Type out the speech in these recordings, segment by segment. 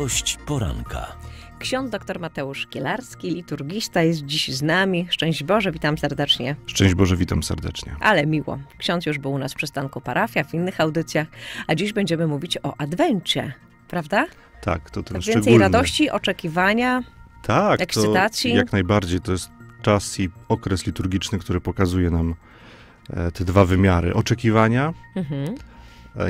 Gość poranka. Ksiądz dr Mateusz Kielarski, liturgista, jest dziś z nami. Szczęść Boże, witam serdecznie. Szczęść Boże, witam serdecznie. Ale miło. Ksiądz już był u nas w przystanku Parafia, w innych audycjach, a dziś będziemy mówić o Adwencie, prawda? Tak, to ten szczególny. Więcej radości, oczekiwania, tak, ekscytacji. Tak, jak najbardziej. To jest czas i okres liturgiczny, który pokazuje nam te dwa wymiary. Oczekiwania. Mhm.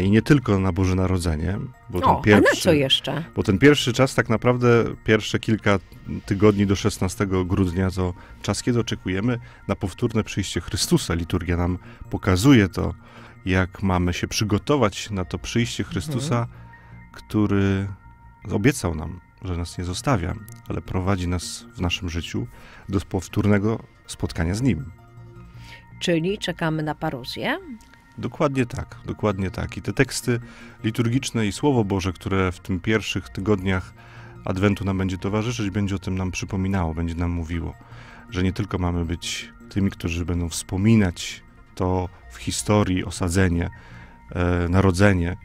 I nie tylko na Boże Narodzenie, bo a na co jeszcze? Bo ten pierwszy czas, tak naprawdę pierwsze kilka tygodni do 16 grudnia to czas, kiedy oczekujemy na powtórne przyjście Chrystusa. Liturgia nam pokazuje to, jak mamy się przygotować na to przyjście Chrystusa, który obiecał nam, że nas nie zostawia, ale prowadzi nas w naszym życiu do powtórnego spotkania z Nim. Czyli czekamy na paruzję? Dokładnie tak, dokładnie tak. I te teksty liturgiczne i Słowo Boże, które w tym pierwszych tygodniach Adwentu nam będzie towarzyszyć, będzie o tym nam przypominało, będzie nam mówiło, że nie tylko mamy być tymi, którzy będą wspominać to w historii osadzenie, narodzenie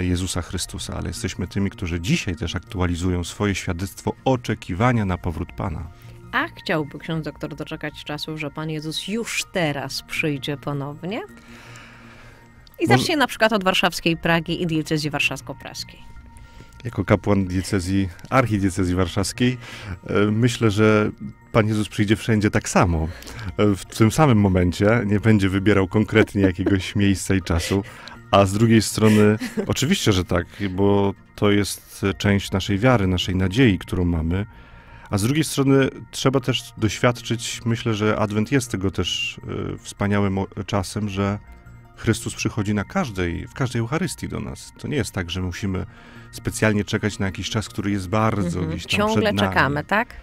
Jezusa Chrystusa, ale jesteśmy tymi, którzy dzisiaj też aktualizują swoje świadectwo oczekiwania na powrót Pana. A chciałby ksiądz doktor doczekać czasu, że Pan Jezus już teraz przyjdzie ponownie? I zacznie na przykład od warszawskiej Pragi i diecezji warszawsko-praskiej. Jako kapłan diecezji, archidiecezji warszawskiej, myślę, że Pan Jezus przyjdzie wszędzie tak samo. W tym samym momencie nie będzie wybierał konkretnie jakiegoś miejsca i czasu. A z drugiej strony, oczywiście, że tak, bo to jest część naszej wiary, naszej nadziei, którą mamy. A z drugiej strony trzeba też doświadczyć, myślę, że Adwent jest tego też wspaniałym czasem, że Chrystus przychodzi w każdej Eucharystii do nas. To nie jest tak, że musimy specjalnie czekać na jakiś czas, który jest bardzo gdzieś tam ciągle przed nami. Czekamy, tak?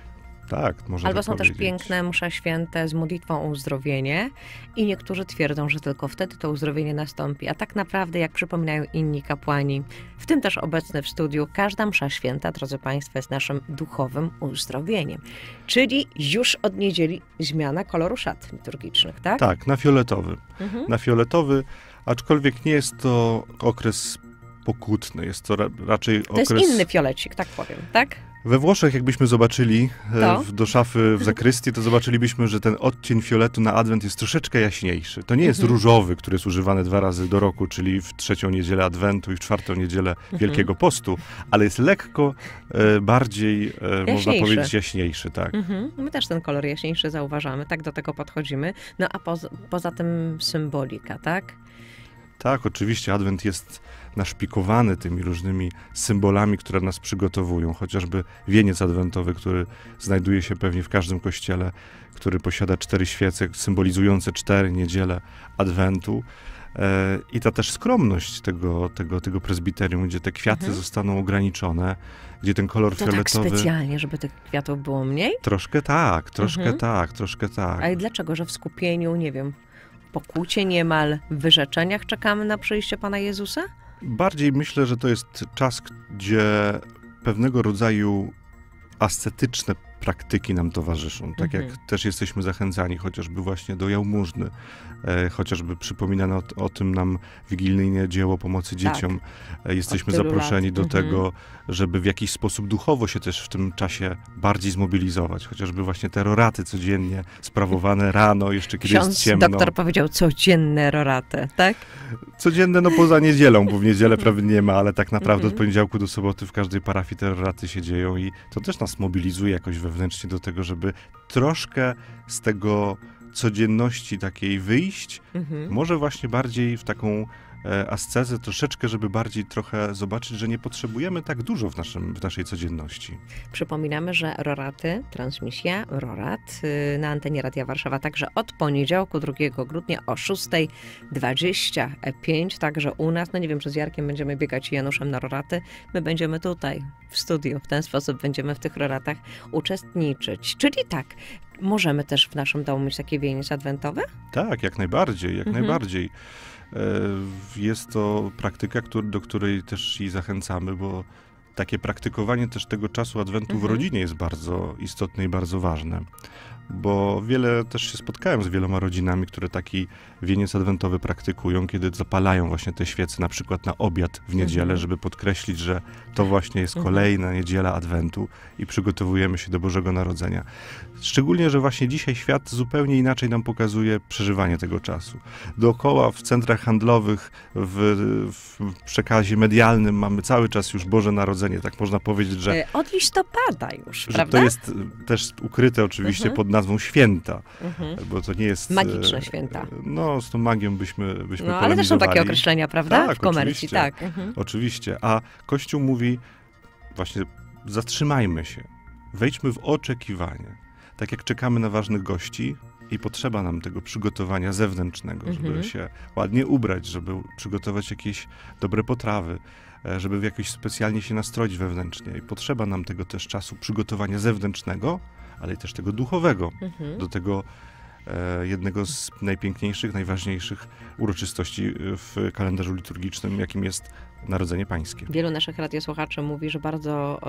Tak, można albo tak są powiedzieć. Też piękne msze święte z modlitwą o uzdrowienie i niektórzy twierdzą, że tylko wtedy to uzdrowienie nastąpi. A tak naprawdę, jak przypominają inni kapłani, w tym też obecny w studiu, każda msza święta, drodzy Państwo, jest naszym duchowym uzdrowieniem. Czyli już od niedzieli zmiana koloru szat liturgicznych, tak? Tak, na fioletowy. Na fioletowy, aczkolwiek nie jest to okres pokutny, jest to raczej okres... To jest inny fiolecik, tak powiem, tak? We Włoszech, jakbyśmy zobaczyli do szafy w zakrystii, to zobaczylibyśmy, że ten odcień fioletu na Adwent jest troszeczkę jaśniejszy. To nie jest różowy, który jest używany dwa razy do roku, czyli w trzecią niedzielę Adwentu i w czwartą niedzielę Wielkiego Postu, ale jest lekko bardziej, można powiedzieć, jaśniejszy. Tak. My też ten kolor jaśniejszy zauważamy, tak do tego podchodzimy. No a poza tym symbolika, tak? Tak, oczywiście Adwent jest naszpikowany tymi różnymi symbolami, które nas przygotowują. Chociażby wieniec adwentowy, który znajduje się pewnie w każdym kościele, który posiada 4 świece symbolizujące 4 niedziele Adwentu. I ta też skromność tego prezbiterium, gdzie te kwiaty zostaną ograniczone, gdzie ten kolor fioletowy... Tak specjalnie, żeby tych kwiatów było mniej? Troszkę tak, troszkę tak, troszkę tak. A i dlaczego, że w skupieniu, nie wiem, w pokucie niemal, w wyrzeczeniach czekamy na przyjście Pana Jezusa? Bardziej myślę, że to jest czas, gdzie pewnego rodzaju ascetyczne praktyki nam towarzyszą. Tak jak też jesteśmy zachęcani chociażby właśnie do jałmużny, chociażby przypominano o tym nam wigilijne dzieło pomocy dzieciom. Jesteśmy zaproszeni do tego, żeby w jakiś sposób duchowo się też w tym czasie bardziej zmobilizować. Chociażby właśnie te roraty codziennie sprawowane rano, jeszcze kiedy jest ciemno. Doktor powiedział codzienne roraty, tak? Codzienne, no poza niedzielą, bo w niedzielę prawie nie ma, ale tak naprawdę od poniedziałku do soboty w każdej parafii te roraty się dzieją i to też nas mobilizuje jakoś wewnętrznie do tego, żeby troszkę z tego codzienności takiej wyjść, może właśnie bardziej w taką ascezę, troszeczkę, żeby bardziej trochę zobaczyć, że nie potrzebujemy tak dużo w naszej codzienności. Przypominamy, że roraty, transmisja rorat na antenie Radia Warszawa także od poniedziałku 2 grudnia o 6:25, także u nas, no nie wiem, czy z Jarkiem będziemy biegać i Januszem na roraty, my będziemy tutaj w studiu, w ten sposób będziemy w tych roratach uczestniczyć. Czyli tak, możemy też w naszym domu mieć takie wieniec adwentowe? Tak, jak najbardziej, jak najbardziej. Jest to praktyka, do której też i zachęcamy, bo takie praktykowanie też tego czasu adwentu w rodzinie jest bardzo istotne i bardzo ważne. Bo wiele też się spotkałem z wieloma rodzinami, które taki wieniec adwentowy praktykują, kiedy zapalają właśnie te świece, na przykład na obiad w niedzielę, żeby podkreślić, że to właśnie jest kolejna niedziela adwentu i przygotowujemy się do Bożego Narodzenia. Szczególnie, że właśnie dzisiaj świat zupełnie inaczej nam pokazuje przeżywanie tego czasu. Dookoła, w centrach handlowych, w przekazie medialnym mamy cały czas już Boże Narodzenie, tak można powiedzieć, że... Od listopada już, prawda? To jest też ukryte oczywiście pod nazwą święta, bo to nie jest... Magiczne święta. No, z tą magią byśmy no, ale też są takie określenia, prawda? Tak, w komercji, tak. Oczywiście, a Kościół mówi właśnie zatrzymajmy się, wejdźmy w oczekiwanie. Tak jak czekamy na ważnych gości i potrzeba nam tego przygotowania zewnętrznego, żeby się ładnie ubrać, żeby przygotować jakieś dobre potrawy, żeby jakoś specjalnie się nastroić wewnętrznie. I potrzeba nam tego też czasu przygotowania zewnętrznego, ale też tego duchowego, do tego jednego z najpiękniejszych, najważniejszych uroczystości w kalendarzu liturgicznym, jakim jest Narodzenie Pańskie. Wielu naszych radiosłuchaczy mówi, że bardzo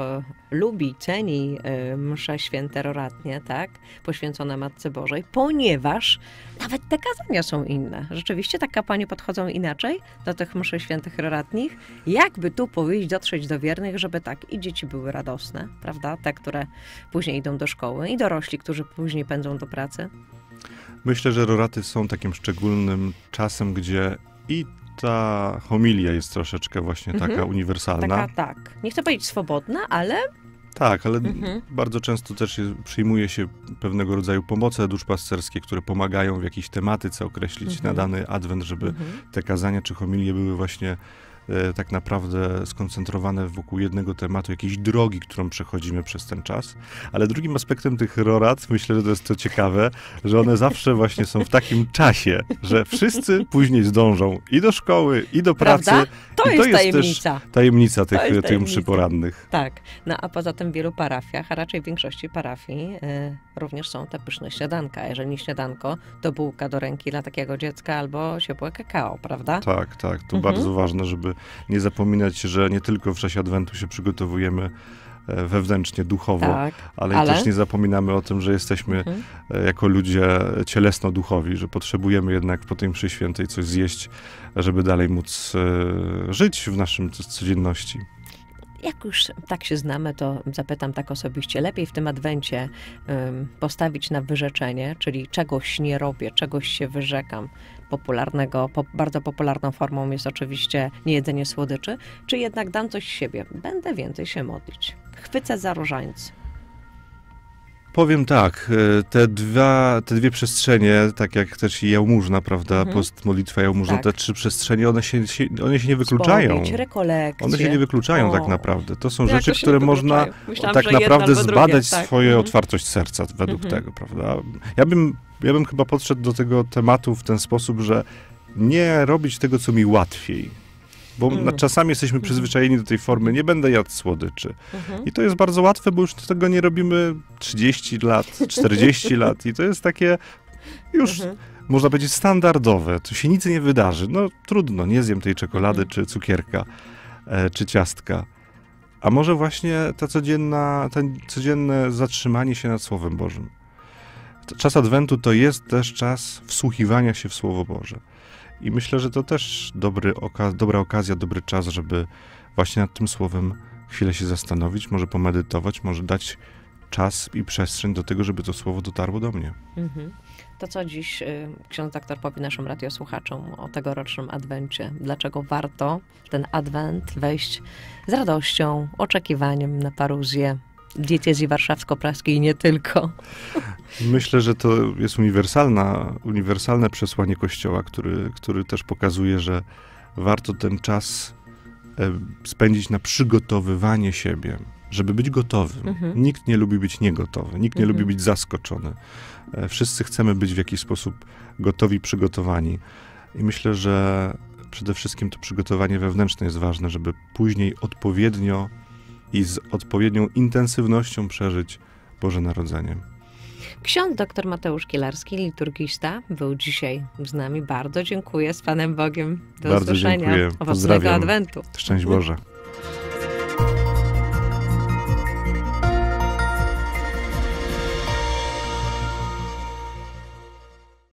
lubi, ceni msze święte roratnie, tak, poświęcone Matce Bożej, ponieważ nawet te kazania są inne. Rzeczywiście tak kapłani podchodzą inaczej do tych mszy świętych roratnich. Jakby tu powiedzieć, dotrzeć do wiernych, żeby tak i dzieci były radosne, prawda? Te, które później idą do szkoły i dorośli, którzy później pędzą do pracy. Myślę, że roraty są takim szczególnym czasem, gdzie i ta homilia jest troszeczkę właśnie taka uniwersalna. Taka, tak. Nie chcę powiedzieć swobodna, ale... Tak, ale bardzo często też przyjmuje się pewnego rodzaju pomoce duszpasterskie, które pomagają w jakiejś tematyce określić na dany adwent, żeby te kazania czy homilie były właśnie tak naprawdę skoncentrowane wokół jednego tematu, jakiejś drogi, którą przechodzimy przez ten czas. Ale drugim aspektem tych rorat, myślę, że to jest to ciekawe, że one zawsze właśnie są w takim czasie, że wszyscy później zdążą i do szkoły, i do pracy. To jest tajemnica tych mszy porannych. Tak. No a poza tym w wielu parafiach, a raczej w większości parafii również są te pyszne śniadanka. Jeżeli nie śniadanko, to bułka do ręki dla takiego dziecka albo ciepłe kakao, prawda? Tak, tak. To bardzo ważne, żeby nie zapominać, że nie tylko w czasie adwentu się przygotowujemy wewnętrznie, duchowo, tak, ale też nie zapominamy o tym, że jesteśmy jako ludzie cielesno-duchowi, że potrzebujemy jednak po tej mszy świętej coś zjeść, żeby dalej móc żyć w naszym codzienności. Jak już tak się znamy, to zapytam tak osobiście. Lepiej w tym adwencie postawić na wyrzeczenie, czyli czegoś nie robię, czegoś się wyrzekam. Bardzo popularną formą jest oczywiście niejedzenie słodyczy, czy jednak dam coś z siebie, będę więcej się modlić. Chwycę za różańc. Powiem tak, te dwie przestrzenie, tak jak też i jałmużna, prawda, post, modlitwa, jałmużna, te trzy przestrzenie, one się nie wykluczają. One się nie wykluczają tak naprawdę. To są rzeczy, które można tak naprawdę zbadać swoją otwartość serca według tego, prawda. Ja bym chyba podszedł do tego tematu w ten sposób, że nie robić tego, co mi łatwiej. Bo czasami jesteśmy przyzwyczajeni do tej formy, nie będę jadł słodyczy. I to jest bardzo łatwe, bo już tego nie robimy 30 lat, 40 lat i to jest takie już, można powiedzieć, standardowe. Tu się nic nie wydarzy. No trudno, nie zjem tej czekolady, czy cukierka, czy ciastka. A może właśnie to codzienne zatrzymanie się nad Słowem Bożym. Czas adwentu to jest też czas wsłuchiwania się w Słowo Boże. I myślę, że to też dobra okazja, dobry czas, żeby właśnie nad tym słowem chwilę się zastanowić, może pomedytować, może dać czas i przestrzeń do tego, żeby to słowo dotarło do mnie. To co dziś ksiądz doktor powie naszym radiosłuchaczom o tegorocznym adwencie? Dlaczego warto w ten adwent wejść z radością, oczekiwaniem na paruzję? Diecezji warszawsko-praskiej i nie tylko. Myślę, że to jest uniwersalne przesłanie Kościoła, który też pokazuje, że warto ten czas spędzić na przygotowywanie siebie, żeby być gotowym. Nikt nie lubi być niegotowy, nikt nie lubi być zaskoczony. Wszyscy chcemy być w jakiś sposób gotowi, przygotowani. I myślę, że przede wszystkim to przygotowanie wewnętrzne jest ważne, żeby później odpowiednio i z odpowiednią intensywnością przeżyć Boże Narodzenie. Ksiądz dr Mateusz Kielarski, liturgista, był dzisiaj z nami. Bardzo dziękuję. Z Panem Bogiem. Do usłyszenia. Dziękuję. Owocnego adwentu. Szczęść Boże.